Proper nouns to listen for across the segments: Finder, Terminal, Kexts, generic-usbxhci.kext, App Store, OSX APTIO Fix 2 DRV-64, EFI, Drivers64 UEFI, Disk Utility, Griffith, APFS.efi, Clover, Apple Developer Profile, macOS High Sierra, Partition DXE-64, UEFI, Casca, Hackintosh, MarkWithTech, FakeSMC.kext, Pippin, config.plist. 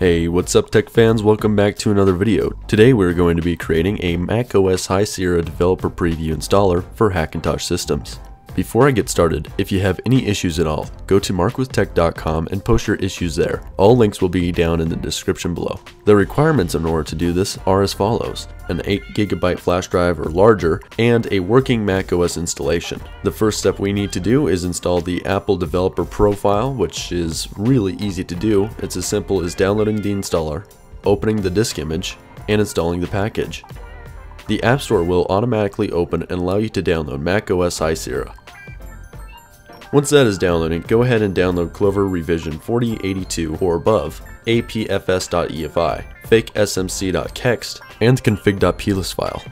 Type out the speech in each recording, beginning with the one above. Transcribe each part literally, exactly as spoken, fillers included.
Hey, what's up tech fans, welcome back to another video. Today we're going to be creating a macOS High Sierra developer preview installer for Hackintosh systems. Before I get started, if you have any issues at all, go to mark with tech dot com and post your issues there. All links will be down in the description below. The requirements in order to do this are as follows: an eight gigabyte flash drive or larger, and a working macOS installation. The first step we need to do is install the Apple Developer Profile, which is really easy to do. It's as simple as downloading the installer, opening the disk image, and installing the package. The App Store will automatically open and allow you to download macOS High Sierra. Once that is downloading, go ahead and download Clover Revision forty eighty-two or above, A P F S dot E F I, Fake S M C dot kext, and config dot plist file.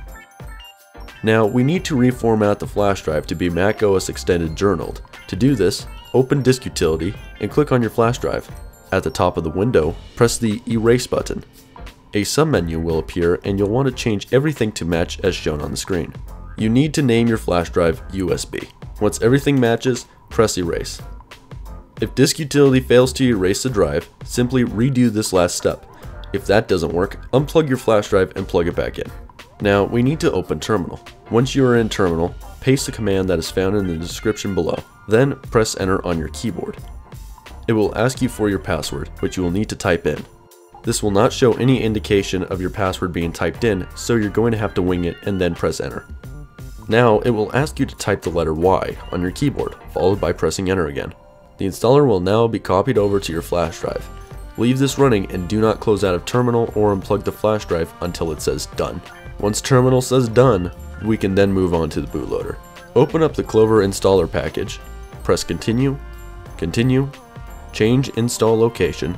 Now we need to reformat the flash drive to be macOS Extended Journaled. To do this, open Disk Utility and click on your flash drive. At the top of the window, press the Erase button. A submenu will appear and you'll want to change everything to match as shown on the screen. You need to name your flash drive U S B. Once everything matches, press Erase. If Disk Utility fails to erase the drive, simply redo this last step. If that doesn't work, unplug your flash drive and plug it back in. Now we need to open Terminal. Once you are in Terminal, paste the command that is found in the description below, then press Enter on your keyboard. It will ask you for your password, which you will need to type in. This will not show any indication of your password being typed in, so you're going to have to wing it and then press Enter. Now it will ask you to type the letter Y on your keyboard, followed by pressing Enter again. The installer will now be copied over to your flash drive. Leave this running and do not close out of Terminal or unplug the flash drive until it says Done. Once Terminal says Done, we can then move on to the bootloader. Open up the Clover installer package, press Continue, Continue, change install location,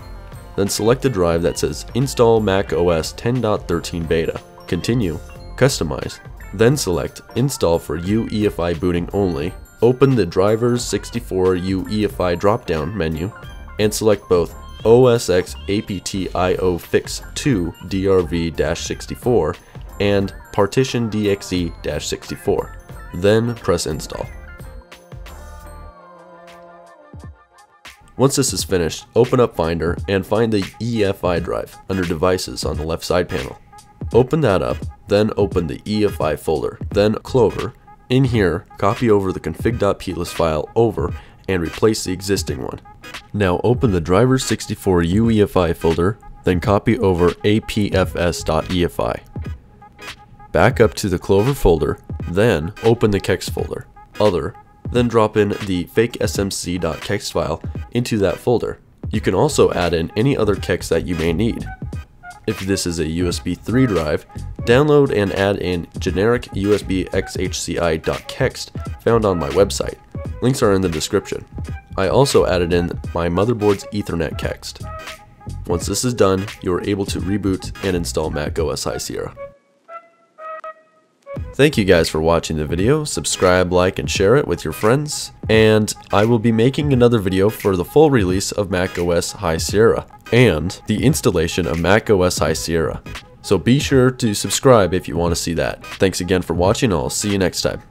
then select the drive that says Install macOS ten point thirteen Beta, Continue, Customize, then select Install for U E F I booting only, open the Drivers sixty-four U E F I drop-down menu, and select both O S X APTIO Fix two D R V sixty-four and Partition D X E sixty-four. Then press Install. Once this is finished, open up Finder and find the E F I drive under Devices on the left side panel. Open that up, then open the E F I folder, then Clover. In here, copy over the config dot plist file over and replace the existing one. Now open the Drivers sixty-four U E F I folder, then copy over A P F S dot E F I. Back up to the Clover folder, then open the Kexts folder, Other, then drop in the Fake S M C dot kext file into that folder. You can also add in any other Kexts that you may need. If this is a U S B three drive, download and add in generic dash U S B X H C I dot kext found on my website. Links are in the description. I also added in my motherboard's Ethernet kext. Once this is done, you are able to reboot and install macOS High Sierra. Thank you guys for watching the video. Subscribe, like, and share it with your friends. And I will be making another video for the full release of macOS High Sierra and the installation of macOS High Sierra. So be sure to subscribe if you want to see that. Thanks again for watching, and I'll see you next time.